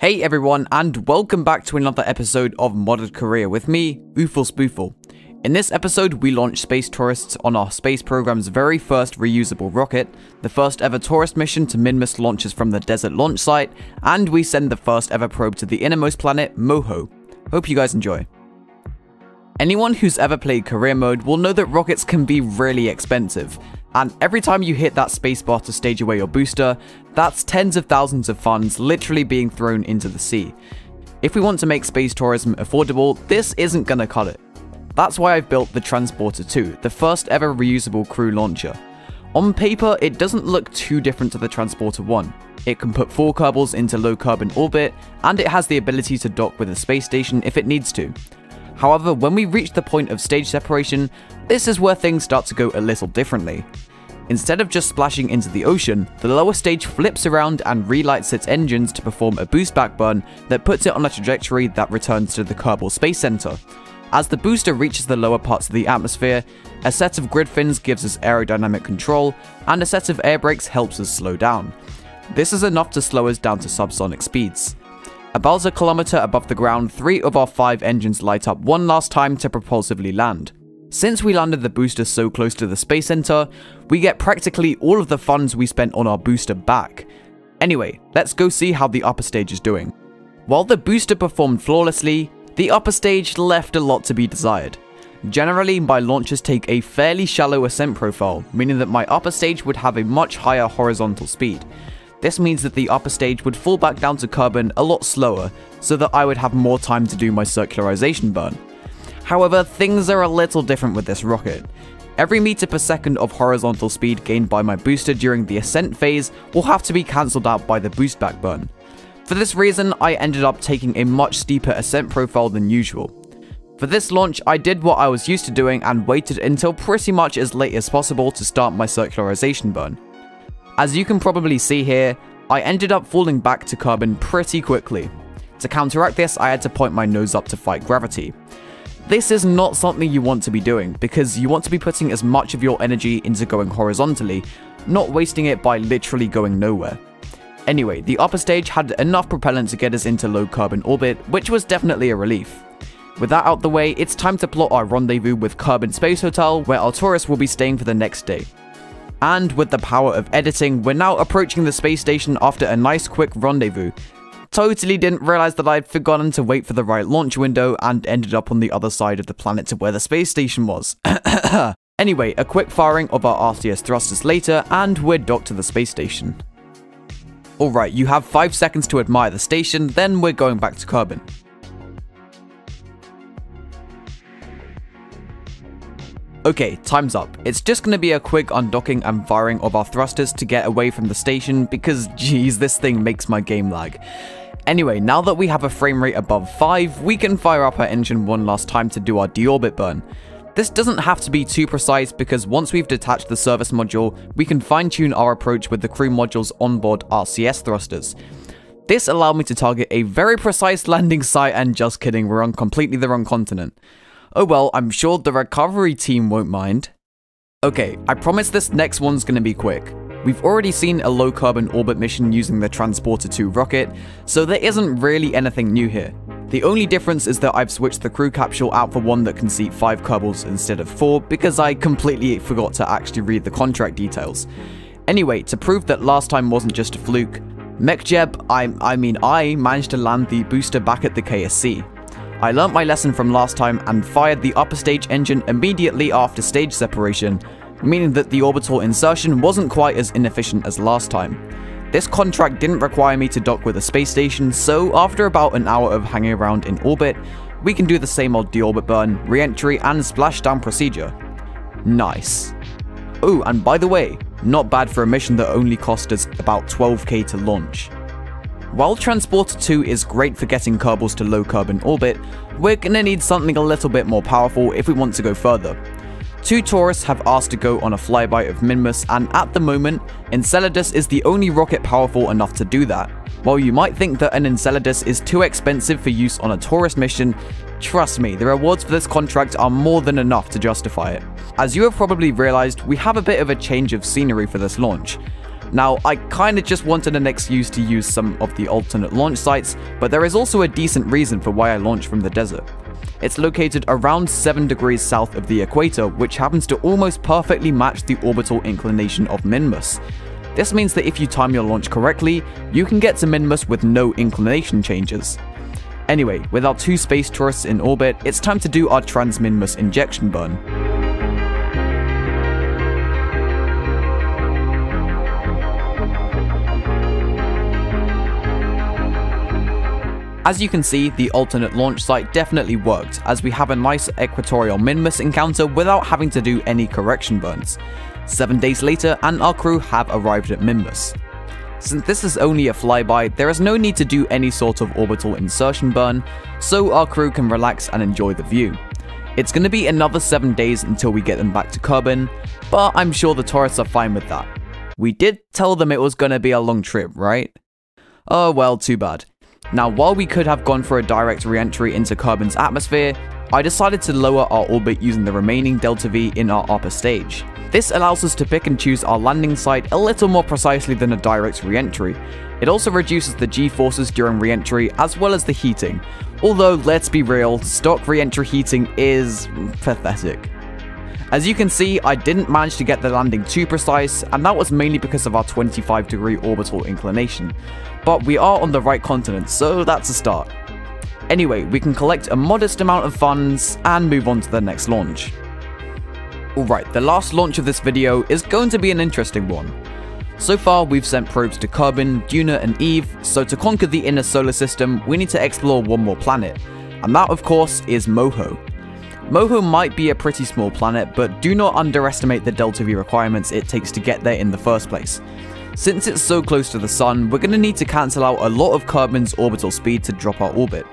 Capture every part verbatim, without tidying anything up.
Hey everyone, and welcome back to another episode of Modded Career with me, Ooflespoofle. In this episode, we launch space tourists on our space program's very first reusable rocket, the first ever tourist mission to Minmus launches from the desert launch site, and we send the first ever probe to the innermost planet, Moho. Hope you guys enjoy. Anyone who's ever played career mode will know that rockets can be really expensive, and every time you hit that spacebar to stage away your booster, that's tens of thousands of funds literally being thrown into the sea. If we want to make space tourism affordable, this isn't gonna cut it. That's why I've built the Transporter two, the first ever reusable crew launcher. On paper, it doesn't look too different to the Transporter one. It can put four Kerbals into low Kerbin orbit, and it has the ability to dock with a space station if it needs to. However, when we reach the point of stage separation, this is where things start to go a little differently. Instead of just splashing into the ocean, the lower stage flips around and relights its engines to perform a boost backburn that puts it on a trajectory that returns to the Kerbal Space Center. As the booster reaches the lower parts of the atmosphere, a set of grid fins gives us aerodynamic control, and a set of air brakes helps us slow down. This is enough to slow us down to subsonic speeds. About a kilometer above the ground, three of our five engines light up one last time to propulsively land. Since we landed the booster so close to the space center, we get practically all of the funds we spent on our booster back. Anyway, let's go see how the upper stage is doing. While the booster performed flawlessly, the upper stage left a lot to be desired. Generally, my launchers take a fairly shallow ascent profile, meaning that my upper stage would have a much higher horizontal speed. This means that the upper stage would fall back down to Kerbin a lot slower, so that I would have more time to do my circularization burn. However, things are a little different with this rocket. Every meter per second of horizontal speed gained by my booster during the ascent phase will have to be cancelled out by the boost back burn. For this reason, I ended up taking a much steeper ascent profile than usual. For this launch, I did what I was used to doing and waited until pretty much as late as possible to start my circularization burn. As you can probably see here, I ended up falling back to Kerbin pretty quickly. To counteract this, I had to point my nose up to fight gravity. This is not something you want to be doing, because you want to be putting as much of your energy into going horizontally, not wasting it by literally going nowhere. Anyway, the upper stage had enough propellant to get us into low Kerbin orbit, which was definitely a relief. With that out the way, it's time to plot our rendezvous with Kerbin Space Hotel, where our tourists will be staying for the next day. And with the power of editing, we're now approaching the space station after a nice quick rendezvous. Totally didn't realise that I'd forgotten to wait for the right launch window and ended up on the other side of the planet to where the space station was. Anyway, a quick firing of our R C S thrusters later, and we're docked to the space station. Alright, you have five seconds to admire the station, then we're going back to Kerbin. Okay, time's up. It's just gonna be a quick undocking and firing of our thrusters to get away from the station, because geez, this thing makes my game lag. Anyway, now that we have a frame rate above five, we can fire up our engine one last time to do our deorbit burn. This doesn't have to be too precise, because once we've detached the service module, we can fine-tune our approach with the crew module's onboard R C S thrusters. This allowed me to target a very precise landing site, and just kidding, we're on completely the wrong continent. Oh well, I'm sure the recovery team won't mind. Okay, I promise this next one's gonna be quick. We've already seen a low Kerbin orbit mission using the Transporter two rocket, so there isn't really anything new here. The only difference is that I've switched the crew capsule out for one that can seat five Kerbals instead of four, because I completely forgot to actually read the contract details. Anyway, to prove that last time wasn't just a fluke, MechJeb, I, I mean I, managed to land the booster back at the K S C. I learnt my lesson from last time and fired the upper stage engine immediately after stage separation, meaning that the orbital insertion wasn't quite as inefficient as last time. This contract didn't require me to dock with a space station, so after about an hour of hanging around in orbit, we can do the same old deorbit burn, re-entry and splashdown procedure. Nice. Oh, and by the way, not bad for a mission that only cost us about twelve K to launch. While Transporter two is great for getting Kerbals to low Kerbin orbit, we're gonna need something a little bit more powerful if we want to go further. Two tourists have asked to go on a flyby of Minmus, and at the moment, Enceladus is the only rocket powerful enough to do that. While you might think that an Enceladus is too expensive for use on a tourist mission, trust me, the rewards for this contract are more than enough to justify it. As you have probably realised, we have a bit of a change of scenery for this launch. Now, I kinda just wanted an excuse to use some of the alternate launch sites, but there is also a decent reason for why I launched from the desert. It's located around seven degrees south of the equator, which happens to almost perfectly match the orbital inclination of Minmus. This means that if you time your launch correctly, you can get to Minmus with no inclination changes. Anyway, with our two space tourists in orbit, it's time to do our trans-Minmus injection burn. As you can see, the alternate launch site definitely worked, as we have a nice equatorial Minmus encounter without having to do any correction burns. Seven days later, and our crew have arrived at Minmus. Since this is only a flyby, there is no need to do any sort of orbital insertion burn, so our crew can relax and enjoy the view. It's going to be another seven days until we get them back to Kerbin, but I'm sure the tourists are fine with that. We did tell them it was going to be a long trip, right? Oh well, too bad. Now, while we could have gone for a direct re-entry into Kerbin's atmosphere, I decided to lower our orbit using the remaining Delta V in our upper stage. This allows us to pick and choose our landing site a little more precisely than a direct re-entry. It also reduces the G-forces during re-entry as well as the heating, although let's be real, stock re-entry heating is pathetic. As you can see, I didn't manage to get the landing too precise, and that was mainly because of our twenty-five degree orbital inclination. But we are on the right continent, so that's a start. Anyway, we can collect a modest amount of funds and move on to the next launch. Alright, the last launch of this video is going to be an interesting one. So far, we've sent probes to Kerbin, Duna and Eve, so to conquer the inner solar system, we need to explore one more planet. And that, of course, is Moho. Moho might be a pretty small planet, but do not underestimate the Delta V requirements it takes to get there in the first place. Since it's so close to the sun, we're going to need to cancel out a lot of Kerbin's orbital speed to drop our orbit.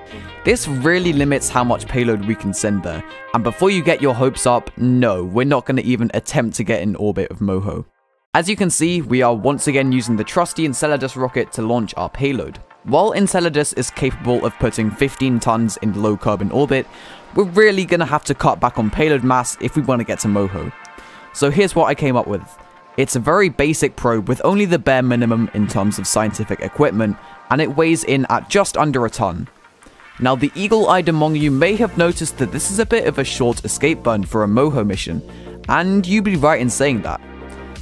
This really limits how much payload we can send there, and before you get your hopes up, no, we're not going to even attempt to get in orbit of Moho. As you can see, we are once again using the trusty Enceladus rocket to launch our payload. While Enceladus is capable of putting fifteen tons in low Kerbin orbit, we're really going to have to cut back on payload mass if we want to get to Moho. So here's what I came up with. It's a very basic probe with only the bare minimum in terms of scientific equipment, and it weighs in at just under a ton. Now, the eagle-eyed among you may have noticed that this is a bit of a short escape burn for a Moho mission, and you'd be right in saying that.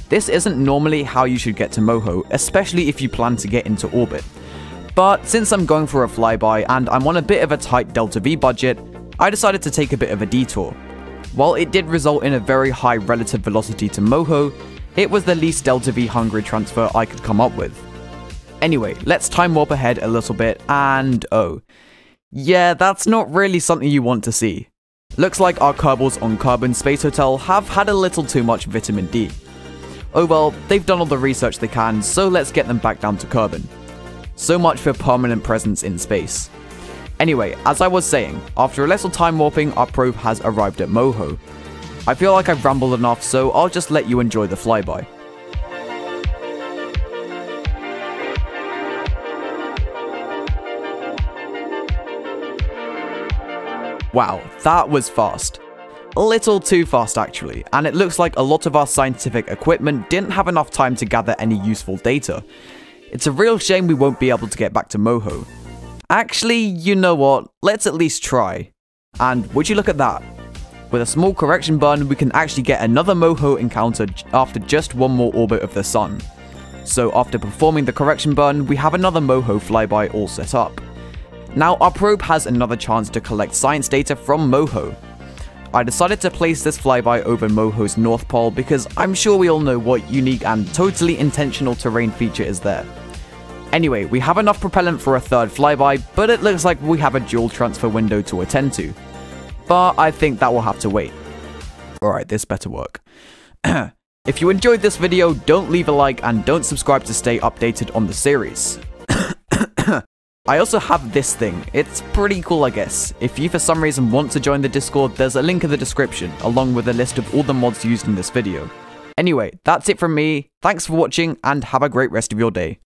This isn't normally how you should get to Moho, especially if you plan to get into orbit. But since I'm going for a flyby and I'm on a bit of a tight Delta V budget, I decided to take a bit of a detour. While it did result in a very high relative velocity to Moho, it was the least Delta V hungry transfer I could come up with. Anyway, let's time warp ahead a little bit and oh. Yeah, that's not really something you want to see. Looks like our Kerbals on Kerbin Space Hotel have had a little too much vitamin D. Oh well, they've done all the research they can, so let's get them back down to Kerbin. So much for permanent presence in space. Anyway, as I was saying, after a little time warping, our probe has arrived at Moho. I feel like I've rambled enough, so I'll just let you enjoy the flyby. Wow, that was fast. A little too fast actually, and it looks like a lot of our scientific equipment didn't have enough time to gather any useful data. It's a real shame we won't be able to get back to Moho. Actually, you know what, let's at least try. And would you look at that? With a small correction burn, we can actually get another Moho encounter after just one more orbit of the sun. So after performing the correction burn, we have another Moho flyby all set up. Now our probe has another chance to collect science data from Moho. I decided to place this flyby over Moho's North Pole because I'm sure we all know what unique and totally intentional terrain feature is there. Anyway, we have enough propellant for a third flyby, but it looks like we have a dual transfer window to attend to. But I think that will have to wait. Alright, this better work. If you enjoyed this video, don't leave a like and don't subscribe to stay updated on the series. I also have this thing, it's pretty cool I guess. If you for some reason want to join the Discord, there's a link in the description, along with a list of all the mods used in this video. Anyway, that's it from me, thanks for watching and have a great rest of your day.